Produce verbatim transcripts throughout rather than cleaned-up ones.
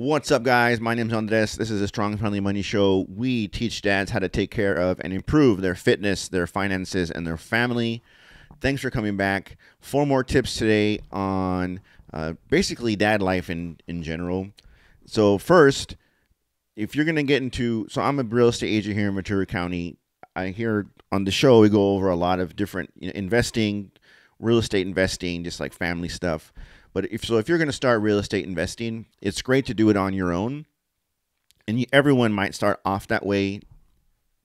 What's up, guys? My name's Andres. This is a Strong Family Money Show. We teach dads how to take care of and improve their fitness, their finances, and their family. Thanks for coming back. Four more tips today on uh, basically dad life in, in general. So first, if you're going to get into... So I'm a real estate agent here in Ventura County. I hear on the show we go over a lot of different you know, investing, real estate investing, just like family stuff. But if so, if you're going to start real estate investing, it's great to do it on your own. And you, everyone might start off that way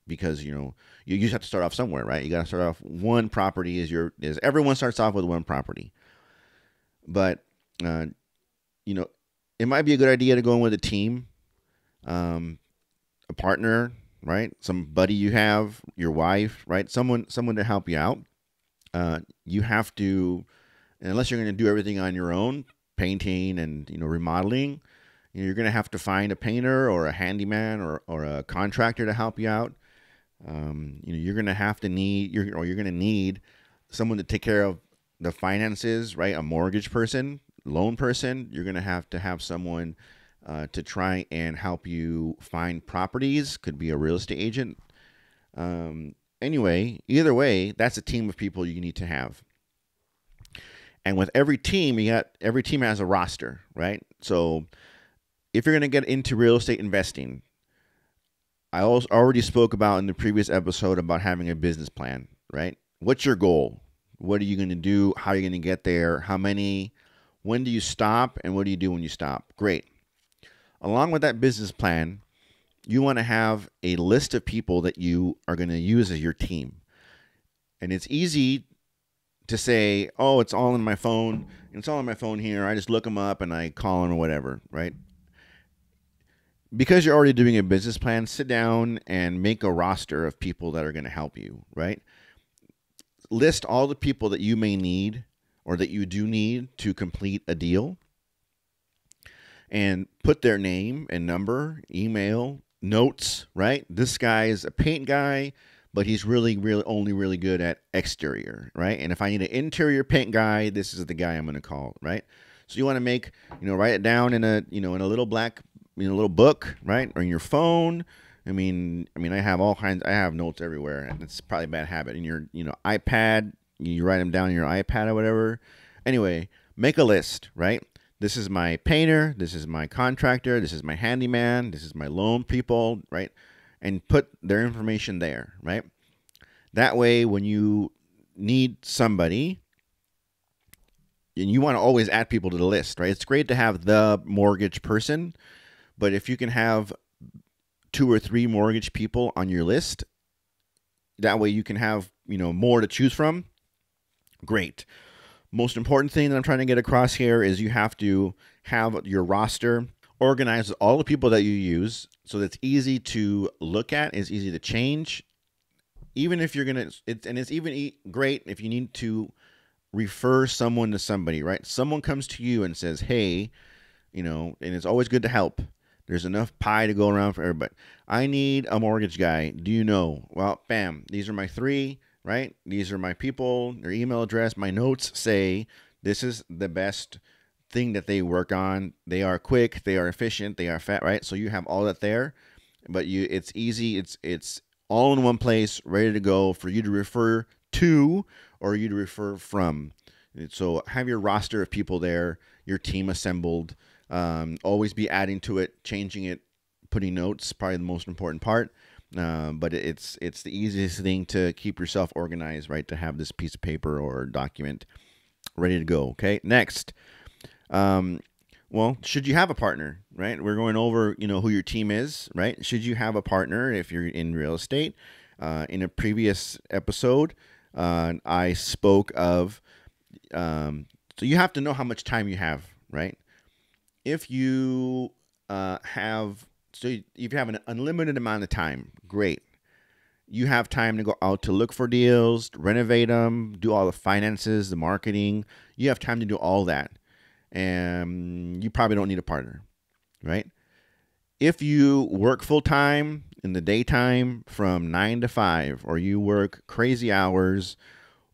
because, you know, you, you just have to start off somewhere, right? You got to start off one property is your is everyone starts off with one property. But, uh, you know, it might be a good idea to go in with a team, um, a partner, right? Some buddy you have, your wife, right? Someone, someone to help you out. Uh, you have to. And unless you're going to do everything on your own, painting and you know remodeling, you know, you're going to have to find a painter or a handyman or or a contractor to help you out. Um, you know, you're going to have to need you're or you're going to need someone to take care of the finances, right? A mortgage person, loan person. You're going to have to have someone uh, to try and help you find properties. Could be a real estate agent. Um, anyway, either way, that's a team of people you need to have. And with every team, you got every team has a roster, right? So if you're going to get into real estate investing, I also already spoke about in the previous episode about having a business plan, right? What's your goal? What are you going to do? How are you going to get there? How many? When do you stop? And what do you do when you stop? Great. Along with that business plan, you want to have a list of people that you are going to use as your team. And it's easy to say, oh, it's all in my phone. It's all on my phone here. I just look them up and I call them or whatever, right? Because you're already doing a business plan, sit down and make a roster of people that are going to help you, right? List all the people that you may need or that you do need to complete a deal and put their name and number, email, notes, right? This guy is a paint guy, but he's really, really only really good at exterior, right? And if I need an interior paint guy, this is the guy I'm going to call, right? So you want to make, you know, write it down in a, you know, in a little black, you know, little book, right? Or in your phone. I mean, I mean, I have all kinds, I have notes everywhere, and it's probably a bad habit. In your, you know, iPad, you write them down in your iPad or whatever. Anyway, make a list, right? This is my painter. This is my contractor. This is my handyman. This is my loan people, right? And put their information there, right? That way, when you need somebody, and you want to always add people to the list, right? It's great to have the mortgage person, but if you can have two or three mortgage people on your list, that way you can have, you know, more to choose from. Great. Most important thing that I'm trying to get across here is you have to have your roster. Organize all the people that you use so that's easy to look at, it's easy to change. Even if you're going to, and it's even e great if you need to refer someone to somebody, right? Someone comes to you and says, hey, you know, and it's always good to help. There's enough pie to go around for everybody. I need a mortgage guy. Do you know? Well, bam, these are my three, right? These are my people, their email address. My notes say this is the best thing that they work on. They are quick, they are efficient, they are fat, right? So you have all that there, but you it's easy, it's it's all in one place, ready to go for you to refer to or you to refer from. So have your roster of people there, your team assembled. Um, always be adding to it, changing it, putting notes, probably the most important part. Uh, but it's it's the easiest thing to keep yourself organized, right? To have this piece of paper or document ready to go. Okay, next. Um, well, should you have a partner, right? We're going over, you know, who your team is, right? Should you have a partner if you're in real estate? Uh, in a previous episode, uh, I spoke of, um, so you have to know how much time you have, right? If you, uh, have, so if you have an unlimited amount of time, great. You have time to go out to look for deals, renovate them, do all the finances, the marketing. You have time to do all that. And you probably don't need a partner, right? If you work full-time in the daytime from nine to five, or you work crazy hours,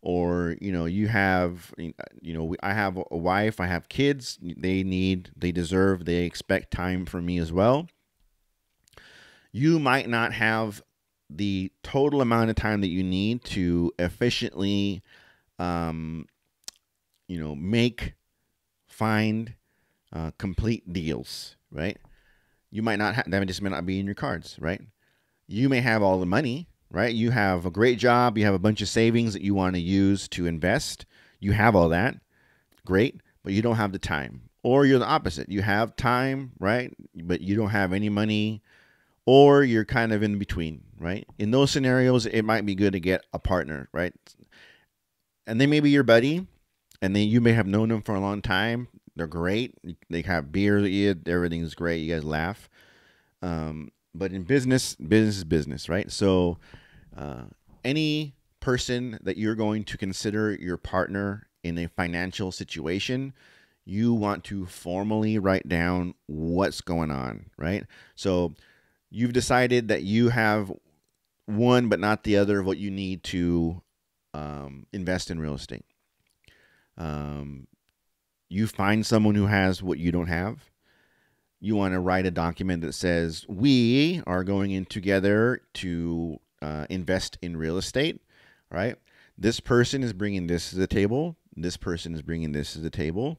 or, you know, you have, you know, I have a wife, I have kids, they need, they deserve, they expect time from me as well. You might not have the total amount of time that you need to efficiently, um, you know, make, find, uh, complete deals, right? You might not have, that just may not be in your cards, right? You may have all the money, right? You have a great job. You have a bunch of savings that you want to use to invest. You have all that. Great. But you don't have the time. Or you're the opposite. You have time, right? But you don't have any money, or you're kind of in between, right? In those scenarios, it might be good to get a partner, right? And they may be your buddy, and then you may have known them for a long time. They're great. They have beer. Everything's great. You guys laugh. Um, but in business, business is business, right? So uh, any person that you're going to consider your partner in a financial situation, you want to formally write down what's going on, right? So you've decided that you have one but not the other of what you need to um, invest in real estate. Um, you find someone who has what you don't have. You want to write a document that says, we are going in together to uh, invest in real estate, right? This person is bringing this to the table. This person is bringing this to the table.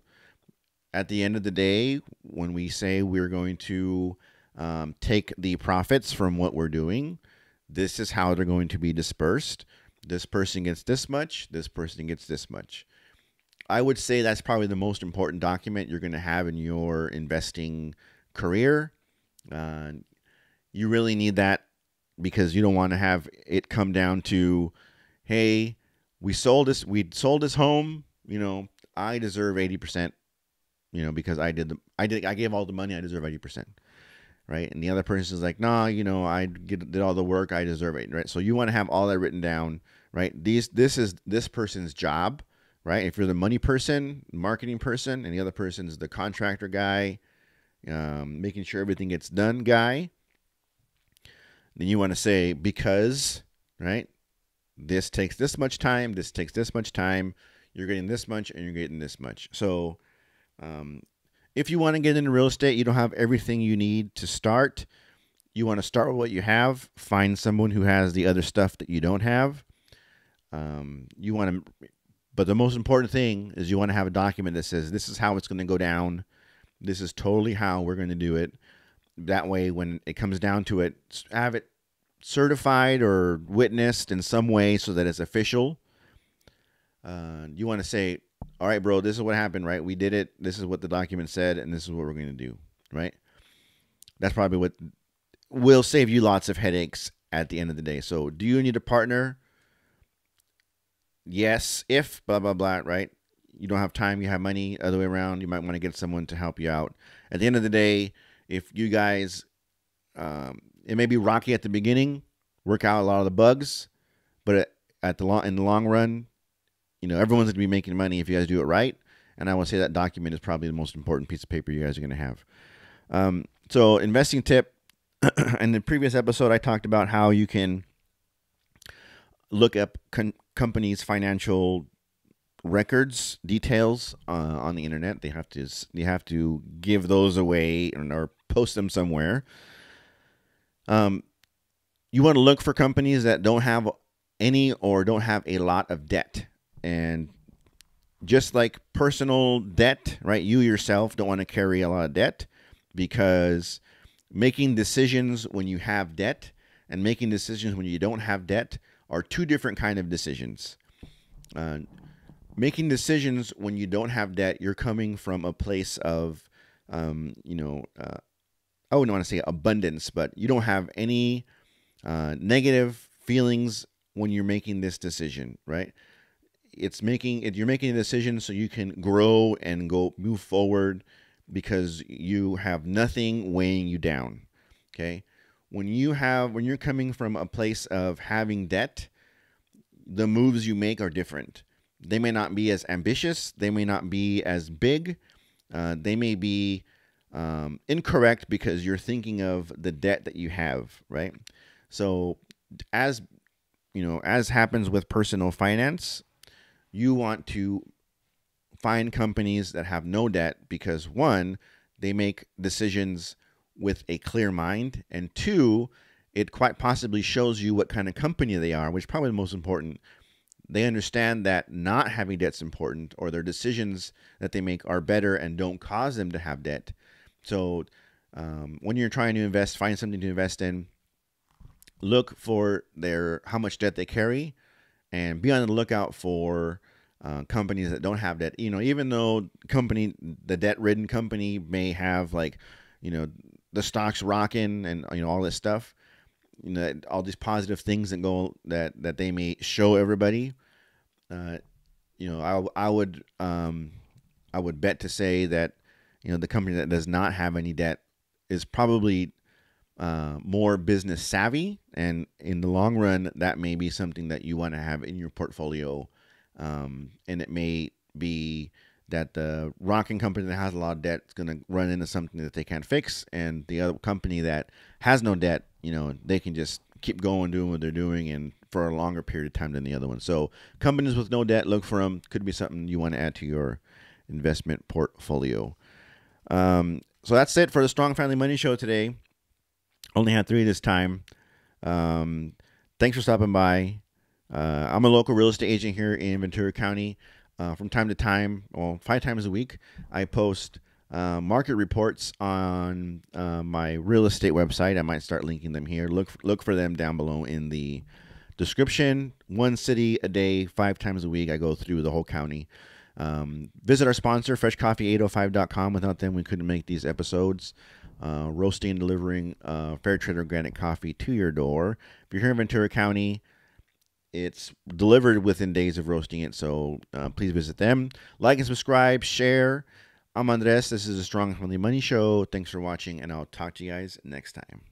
At the end of the day, when we say we're going to um, take the profits from what we're doing, this is how they're going to be dispersed. This person gets this much. This person gets this much. I would say that's probably the most important document you're going to have in your investing career. Uh, you really need that because you don't want to have it come down to, hey, we sold this, we sold this home. You know, I deserve eighty percent, you know, because I did the, I did, I gave all the money. I deserve eighty percent. Right. And the other person is like, nah, you know, I did all the work. I deserve it. Right. So you want to have all that written down, right? These, this is this person's job. Right? If you're the money person, marketing person, and the other person is the contractor guy, um, making sure everything gets done guy, then you want to say, because, right, this takes this much time, this takes this much time, you're getting this much, and you're getting this much. So um, if you want to get into real estate, you don't have everything you need to start. You want to start with what you have, find someone who has the other stuff that you don't have. Um, you want to... But the most important thing is you want to have a document that says, this is how it's going to go down. This is totally how we're going to do it. That way, when it comes down to it, have it certified or witnessed in some way so that it's official. Uh, you want to say, all right, bro, this is what happened, right? We did it. This is what the document said, and this is what we're going to do, right? That's probably what will save you lots of headaches at the end of the day. So do you need a partner? Yes, if blah, blah, blah, right? You don't have time, you have money, other way around. You might want to get someone to help you out. At the end of the day, if you guys, um, it may be rocky at the beginning, work out a lot of the bugs, but at the long, in the long run, you know, everyone's going to be making money if you guys do it right. And I would say that document is probably the most important piece of paper you guys are going to have. Um, so investing tip, in the previous episode, I talked about how you can look up con companies' financial records details uh, on the internet. They have to you have to give those away or, or post them somewhere. Um, you want to look for companies that don't have any or don't have a lot of debt, and just like personal debt, right? You yourself don't want to carry a lot of debt because making decisions when you have debt and making decisions when you don't have debt are two different kind of decisions. Uh, making decisions when you don't have debt, you're coming from a place of, um, you know, uh, I wouldn't want to say abundance, but you don't have any uh, negative feelings when you're making this decision, right? It's making it, you're making a decision so you can grow and go move forward because you have nothing weighing you down, okay? When you have, when you're coming from a place of having debt, the moves you make are different. They may not be as ambitious. They may not be as big. Uh, they may be um, incorrect because you're thinking of the debt that you have, right? So as, you know, as happens with personal finance, you want to find companies that have no debt because, one, they make decisions with a clear mind, and two, it quite possibly shows you what kind of company they are, which is probably the most important. They understand that not having debt is important, or their decisions that they make are better and don't cause them to have debt. So um, when you're trying to invest, find something to invest in, look for their how much debt they carry, and be on the lookout for uh, companies that don't have debt. You know, even though company, the debt-ridden company may have, like, you know, the stocks rocking and, you know, all this stuff, you know, all these positive things that go that that they may show everybody. Uh, you know, I I would um, I would bet to say that, you know, the company that does not have any debt is probably uh, more business savvy, and in the long run, that may be something that you want to have in your portfolio. Um, and it may be that the rocking company that has a lot of debt is going to run into something that they can't fix, and the other company that has no debt, you know, they can just keep going, doing what they're doing, and for a longer period of time than the other one. So companies with no debt, look for them. Could be something you want to add to your investment portfolio. Um, so that's it for the Strong Family Money Show today. Only had three this time. Um, thanks for stopping by. Uh, I'm a local real estate agent here in Ventura County. Uh, from time to time, well, five times a week, I post uh, market reports on uh, my real estate website. I might start linking them here. Look, look for them down below in the description. One city a day, five times a week. I go through the whole county. Um, visit our sponsor, Fresh Coffee eight oh five dot com. Without them, we couldn't make these episodes. Uh, roasting and delivering uh, fair trade organic coffee to your door. If you're here in Ventura County, it's delivered within days of roasting it, so uh, please visit them. Like and subscribe, share. I'm Andres. This is the Strong Family Money Show. Thanks for watching, and I'll talk to you guys next time.